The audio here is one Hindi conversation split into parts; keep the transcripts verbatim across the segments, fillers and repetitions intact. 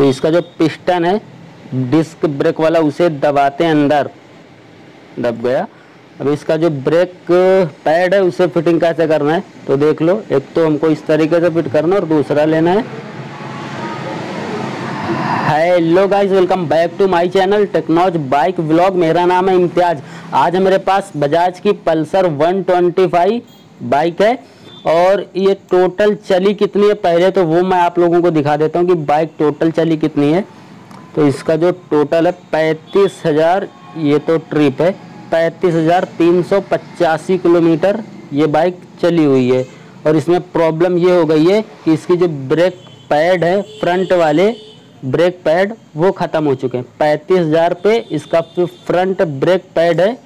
तो इसका जो पिस्टन है डिस्क ब्रेक वाला उसे दबाते अंदर दब गया। अब इसका जो ब्रेक पैड है उसे फिटिंग कैसे करना है तो देख लो, एक तो हमको इस तरीके से फिट करना और दूसरा लेना है। Hello guys, welcome back to my channel टेक्नोज bike vlog. मेरा नाम है इम्तियाज। आज मेरे पास बजाज की Pulsar one twenty five bike है और ये टोटल चली कितनी है पहले तो वो मैं आप लोगों को दिखा देता हूँ कि बाइक टोटल चली कितनी है। तो इसका जो टोटल है पैंतीस हज़ार, ये तो ट्रिप है, पैंतीस हज़ार तीन सौ पचासी किलोमीटर ये बाइक चली हुई है। और इसमें प्रॉब्लम ये हो गई है कि इसकी जो ब्रेक पैड है फ्रंट वाले ब्रेक पैड वो ख़त्म हो चुके हैं। पैंतीस हज़ार पे इसका फ्रंट ब्रेक पैड है,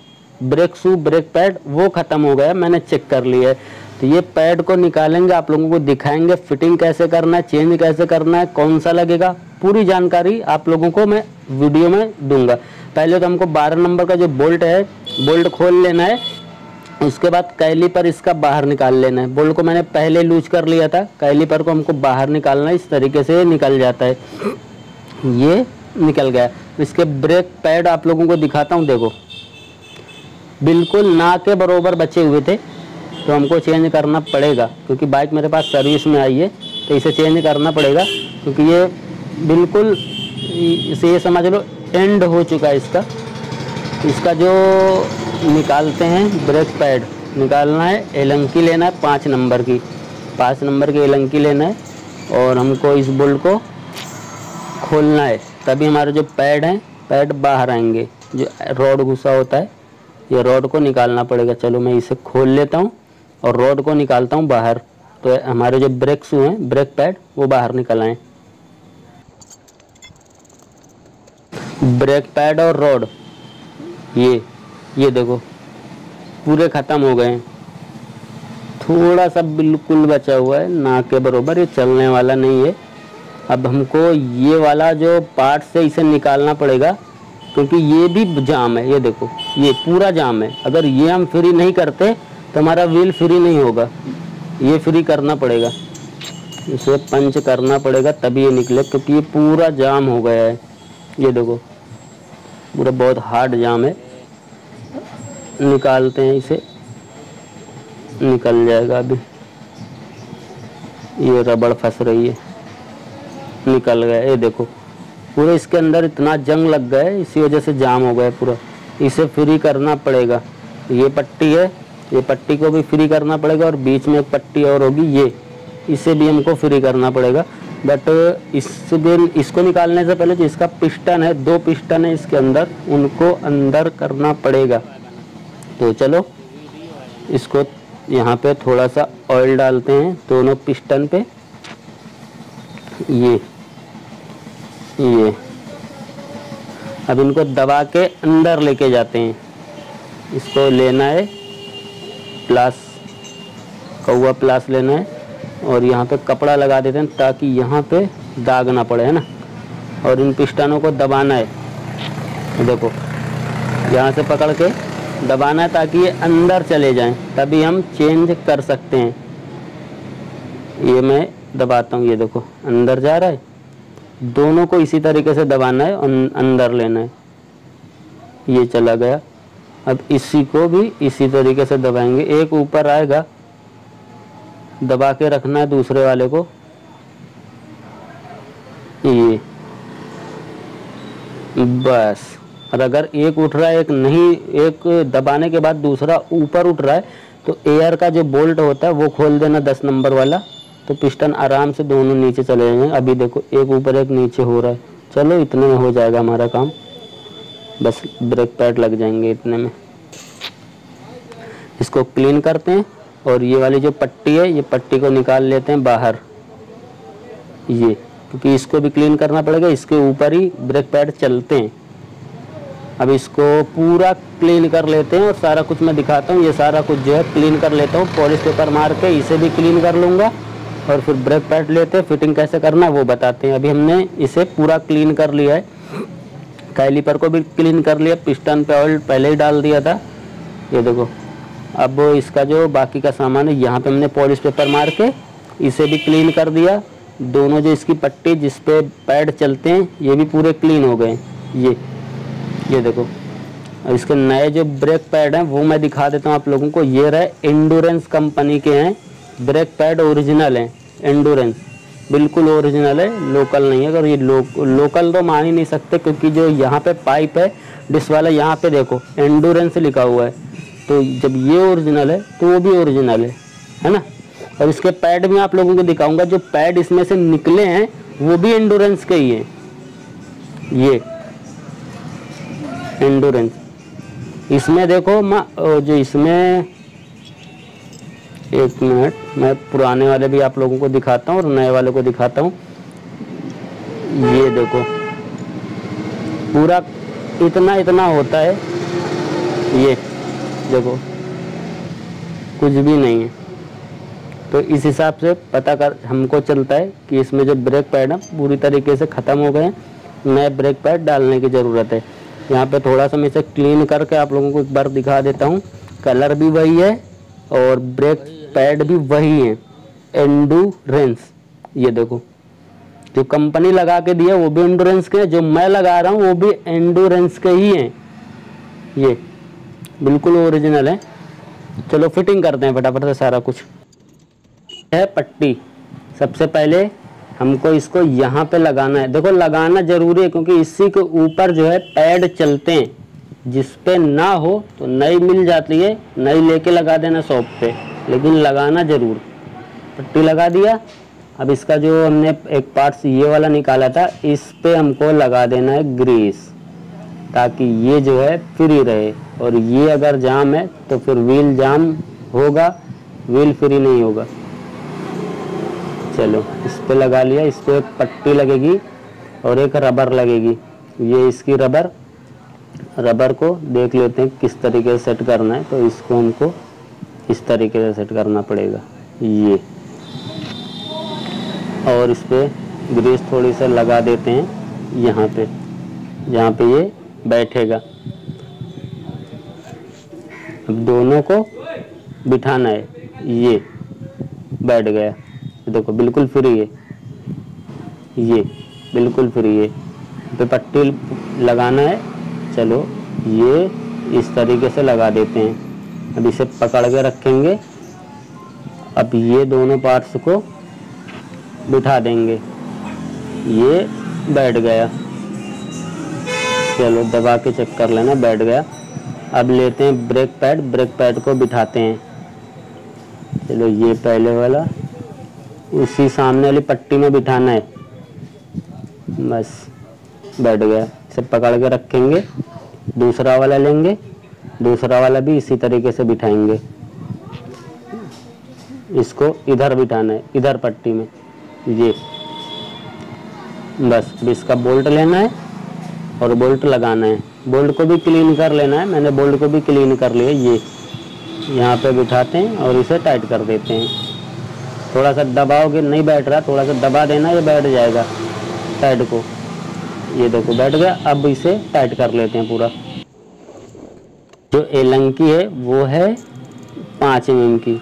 ब्रेक शू ब्रेक पैड वो ख़त्म हो गया, मैंने चेक कर लिया है। तो ये पैड को निकालेंगे, आप लोगों को दिखाएंगे फिटिंग कैसे करना है, चेंज कैसे करना है, कौन सा लगेगा, पूरी जानकारी आप लोगों को मैं वीडियो में दूंगा। पहले तो हमको बारह नंबर का जो बोल्ट है बोल्ट खोल लेना है, उसके बाद कैलीपर इसका बाहर निकाल लेना है। बोल्ट को मैंने पहले लूज कर लिया था, कैलीपर को हमको बाहर निकालना है। इस तरीके से निकल जाता है, ये निकल गया। इसके ब्रेक पैड आप लोगों को दिखाता हूँ, देखो बिल्कुल ना के बरोबर बचे हुए थे तो हमको चेंज करना पड़ेगा क्योंकि बाइक मेरे पास सर्विस में आई है तो इसे चेंज करना पड़ेगा क्योंकि ये बिल्कुल इसे ये समझ लो एंड हो चुका है इसका। इसका जो निकालते हैं ब्रेक पैड निकालना है, एलंकी लेना है पाँच नंबर की, पाँच नंबर की एलंकी लेना है और हमको इस बोल्ट को खोलना है, तभी हमारे जो पैड हैं पैड बाहर आएंगे। जो रॉड घुसा होता है ये रॉड को निकालना पड़ेगा। चलो मैं इसे खोल लेता हूँ और रॉड को निकालता हूँ बाहर, तो हमारे जो ब्रेक शू हैं ब्रेक पैड वो बाहर निकल आएँ। ब्रेक पैड और रॉड ये ये देखो पूरे ख़त्म हो गए हैं, थोड़ा सा बिल्कुल बचा हुआ है ना के बरोबर, ये चलने वाला नहीं है। अब हमको ये वाला जो पार्ट से इसे निकालना पड़ेगा क्योंकि ये भी जाम है, ये देखो ये पूरा जाम है। अगर ये हम फ्री नहीं करते तो हमारा व्हील फ्री नहीं होगा, ये फ्री करना पड़ेगा, इसे पंच करना पड़ेगा तभी ये निकले क्योंकि ये पूरा जाम हो गया है। ये देखो पूरा बहुत हार्ड जाम है, निकालते हैं इसे, निकल जाएगा। अभी ये रबड़ फंस रही है, निकल गया। ये देखो पूरे इसके अंदर इतना जंग लग गया है, इसी वजह से जाम हो गया पूरा, इसे फ्री करना पड़ेगा। ये पट्टी है, ये पट्टी को भी फ्री करना पड़ेगा और बीच में एक पट्टी और होगी ये, इसे भी हमको फ्री करना पड़ेगा। बट इस दिन इसको निकालने से पहले जो इसका पिस्टन है, दो पिस्टन है इसके अंदर, उनको अंदर करना पड़ेगा। तो चलो इसको यहाँ पे थोड़ा सा ऑयल डालते हैं दोनों पिस्टन पे, ये ये अब इनको दबा के अंदर लेके जाते हैं। इसको लेना है प्लास, कौवा प्लास लेना है और यहाँ पे कपड़ा लगा देते हैं ताकि यहाँ पे दाग ना पड़े, है ना। और इन पिस्टनों को दबाना है, देखो यहाँ से पकड़ के दबाना है ताकि ये अंदर चले जाएं, तभी हम चेंज कर सकते हैं। ये मैं दबाता हूँ, ये देखो अंदर जा रहा है। दोनों को इसी तरीके से दबाना है और अंदर लेना है। ये चला गया, अब इसी को भी इसी तरीके से दबाएंगे, एक ऊपर आएगा, दबा के रखना है दूसरे वाले को। ये बस, और अगर एक उठ रहा है एक नहीं, एक दबाने के बाद दूसरा ऊपर उठ रहा है तो एयर का जो बोल्ट होता है वो खोल देना दस नंबर वाला, तो पिस्टन आराम से दोनों नीचे चले जाएंगे। अभी देखो एक ऊपर एक नीचे हो रहा है, चलो इतने में हो जाएगा हमारा काम, बस ब्रेक पैड लग जाएंगे इतने में। इसको क्लीन करते हैं और ये वाली जो पट्टी है ये पट्टी को निकाल लेते हैं बाहर, ये क्योंकि इसको भी क्लीन करना पड़ेगा, इसके ऊपर ही ब्रेक पैड चलते हैं। अब इसको पूरा क्लीन कर लेते हैं और सारा कुछ मैं दिखाता हूँ। ये सारा कुछ जो है क्लीन कर लेता हूँ, पॉलिश पेपर मार के इसे भी क्लीन कर लूँगा और फिर ब्रेक पैड लेते हैं, फिटिंग कैसे करना है वो बताते हैं। अभी हमने इसे पूरा क्लीन कर लिया है, कैलीपर को भी क्लीन कर लिया, पिस्टन पे ऑयल पहले ही डाल दिया था, ये देखो। अब इसका जो बाकी का सामान है यहाँ पे हमने पॉलिश पेपर मार के इसे भी क्लीन कर दिया, दोनों जो इसकी पट्टी जिस पे पैड चलते हैं ये भी पूरे क्लीन हो गए। ये ये देखो, और इसके नए जो ब्रेक पैड हैं वो मैं दिखा देता हूँ आप लोगों को। ये रहे एंडोरेंस कंपनी के हैं ब्रेक पैड, ओरिजिनल हैं एंडोरेंस, बिल्कुल ओरिजिनल है, लोकल नहीं है। अगर ये लो, लोकल तो मान ही नहीं सकते, क्योंकि जो यहाँ पे पाइप है डिस वाला, यहाँ पे देखो एंडोरेंस लिखा हुआ है, तो जब ये ओरिजिनल है तो वो भी ओरिजिनल है, है ना। और इसके पैड भी आप लोगों को दिखाऊंगा, जो पैड इसमें से निकले हैं वो भी एंडोरेंस के ही हैं। ये एंडोरेंस, इसमें देखो माँ, जो इसमें, एक मिनट मैं पुराने वाले भी आप लोगों को दिखाता हूँ और नए वाले को दिखाता हूँ। ये देखो पूरा इतना इतना होता है, ये देखो कुछ भी नहीं है। तो इस हिसाब से पता कर हमको चलता है कि इसमें जो ब्रेक पैड है पूरी तरीके से ख़त्म हो गए हैं, नए ब्रेक पैड डालने की ज़रूरत है। यहाँ पे थोड़ा सा मैं इसे क्लीन करके आप लोगों को एक बार दिखा देता हूँ। कलर भी वही है और ब्रेक पैड भी वही है, एंडोरेंस। ये देखो जो कंपनी लगा के दिया वो भी एंडोरेंस के, जो मैं लगा रहा हूँ वो भी एंडोरेंस के ही हैं। ये बिल्कुल ओरिजिनल है। चलो फिटिंग करते हैं फटाफट से सारा कुछ। है पट्टी, सबसे पहले हमको इसको यहाँ पे लगाना है। देखो लगाना जरूरी है, क्योंकि इसी के ऊपर जो है पैड चलते हैं, जिस पे ना हो तो नई मिल जाती है, नई लेके लगा देना शॉप पे, लेकिन लगाना जरूर। पट्टी लगा दिया। अब इसका जो हमने एक पार्ट्स ये वाला निकाला था, इस पे हमको लगा देना है ग्रीस, ताकि ये जो है फ्री रहे। और ये अगर जाम है तो फिर व्हील जाम होगा, व्हील फ्री नहीं होगा। चलो इस पे लगा लिया। इस पे एक पट्टी लगेगी और एक रबर लगेगी। ये इसकी रबर, रबर को देख लेते हैं किस तरीके से सेट करना है। तो इसको हमको इस तरीके से सेट करना पड़ेगा, ये। और इस पे ग्रीस थोड़ी सी लगा देते हैं यहाँ पे, जहाँ पे ये बैठेगा। अब दोनों को बिठाना है। ये बैठ गया, देखो बिल्कुल फ्री है, ये बिल्कुल फ्री है। तो पट्टी लगाना है। चलो ये इस तरीके से लगा देते हैं। अब इसे पकड़ के रखेंगे। अब ये दोनों पार्ट्स को बिठा देंगे। ये बैठ गया, चलो दबा के चेक कर लेना, बैठ गया। अब लेते हैं ब्रेक पैड, ब्रेक पैड को बिठाते हैं। चलो ये पहले वाला उसी सामने वाली पट्टी में बिठाना है, बस बैठ गया। इसे पकड़ के रखेंगे, दूसरा वाला लेंगे, दूसरा वाला भी इसी तरीके से बिठाएंगे। इसको इधर बिठाना है, इधर पट्टी में, ये बस। अब इसका बोल्ट लेना है और बोल्ट लगाना है। बोल्ट को भी क्लीन कर लेना है, मैंने बोल्ट को भी क्लीन कर लिया। ये यहाँ पे बिठाते हैं और इसे टाइट कर देते हैं। थोड़ा सा दबाओगे, नहीं बैठ रहा, थोड़ा सा दबा देना, ये बैठ जाएगा टाइट को। ये देखो बैठ गया। अब इसे टाइट कर लेते हैं पूरा। जो एलंकी है वो है पाँच एम एम की,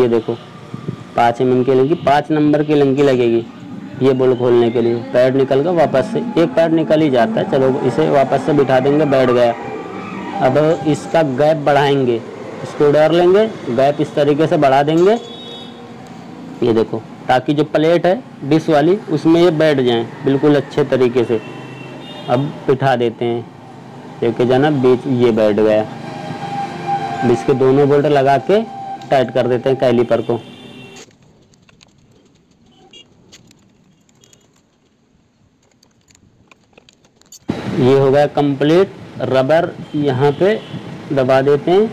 ये देखो पाँच एम एम की एलंकी, पाँच नंबर की एलंकी लगेगी। ये बोल्ट खोलने के लिए पैड निकल गया वापस से, एक पैड निकल ही जाता है। चलो इसे वापस से बिठा देंगे, बैठ गया। अब इसका गैप बढ़ाएंगे, इसको उड़ार लेंगे, गैप इस तरीके से बढ़ा देंगे, ये देखो, ताकि जो प्लेट है डिश वाली उसमें ये बैठ जाएं बिल्कुल अच्छे तरीके से। अब बिठा देते हैं, लेके जाना बीच, ये बैठ गया। अब इसके दोनों बोल्ट लगा के टाइट कर देते हैं कैलीपर को। ये हो गया कंप्लीट। रबर यहाँ पे दबा देते हैं,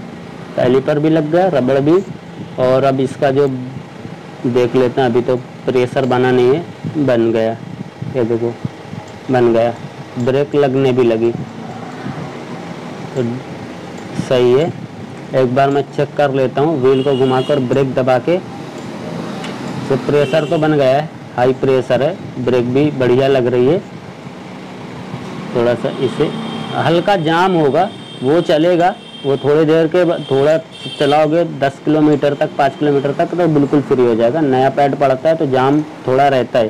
कैलीपर भी लग गया, रबर भी। और अब इसका जो देख लेते हैं, अभी तो प्रेशर बना नहीं है, बन गया, ये देखो बन गया। ब्रेक लगने भी लगी, तो सही है। एक बार मैं चेक कर लेता हूँ, व्हील को घुमा कर ब्रेक दबा के। तो प्रेशर तो बन गया है, हाई प्रेशर है, ब्रेक भी बढ़िया लग रही है। थोड़ा सा इसे हल्का जाम होगा वो चलेगा, वो थोड़ी देर के थोड़ा चलाओगे दस किलोमीटर तक पाँच किलोमीटर तक तो बिल्कुल फ्री हो जाएगा। नया पैड पड़ता है तो जाम थोड़ा रहता है।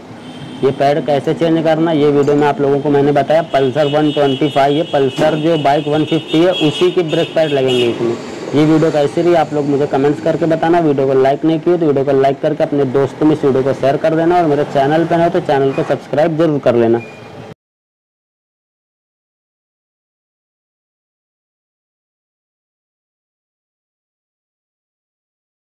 ये पैड कैसे चेंज करना ये वीडियो में आप लोगों को मैंने बताया। पल्सर वन ट्वेंटी फाइव ये पल्सर जो बाइक वन फिफ्टी है उसी की ब्रेक पैड लगेंगे इसमें। ये वीडियो कैसी रही आप लोग मुझे कमेंट्स करके बताना। वीडियो को लाइक नहीं किए तो वीडियो को लाइक करके अपने दोस्तों में इस वीडियो को शेयर कर देना और मेरे चैनल पर हो तो चैनल को सब्सक्राइब जरूर कर लेना।